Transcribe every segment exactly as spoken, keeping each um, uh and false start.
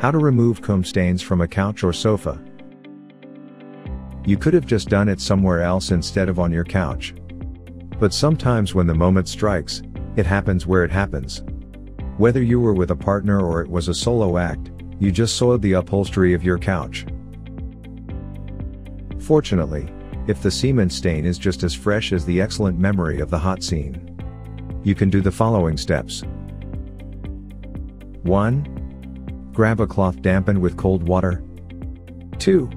How to remove comb stains from a couch or sofa. You could have just done it somewhere else instead of on your couch. But sometimes when the moment strikes, it happens where it happens. Whether you were with a partner or it was a solo act, you just soiled the upholstery of your couch. Fortunately, if the semen stain is just as fresh as the excellent memory of the hot scene, you can do the following steps. one Grab a cloth dampened with cold water. two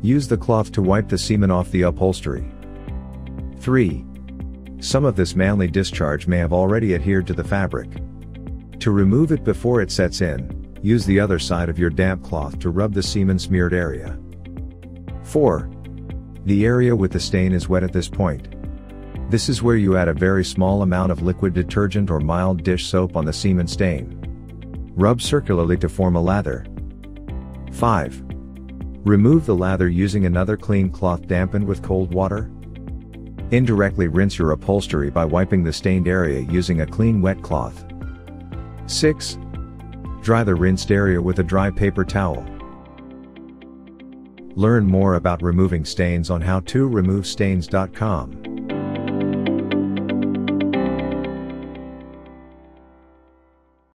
Use the cloth to wipe the semen off the upholstery. three Some of this manly discharge may have already adhered to the fabric. To remove it before it sets in, use the other side of your damp cloth to rub the semen-smeared area. four The area with the stain is wet at this point. This is where you add a very small amount of liquid detergent or mild dish soap on the semen stain. Rub circularly to form a lather. five Remove the lather using another clean cloth dampened with cold water. Indirectly rinse your upholstery by wiping the stained area using a clean wet cloth. six Dry the rinsed area with a dry paper towel. Learn more about removing stains on how to remove stains dot com.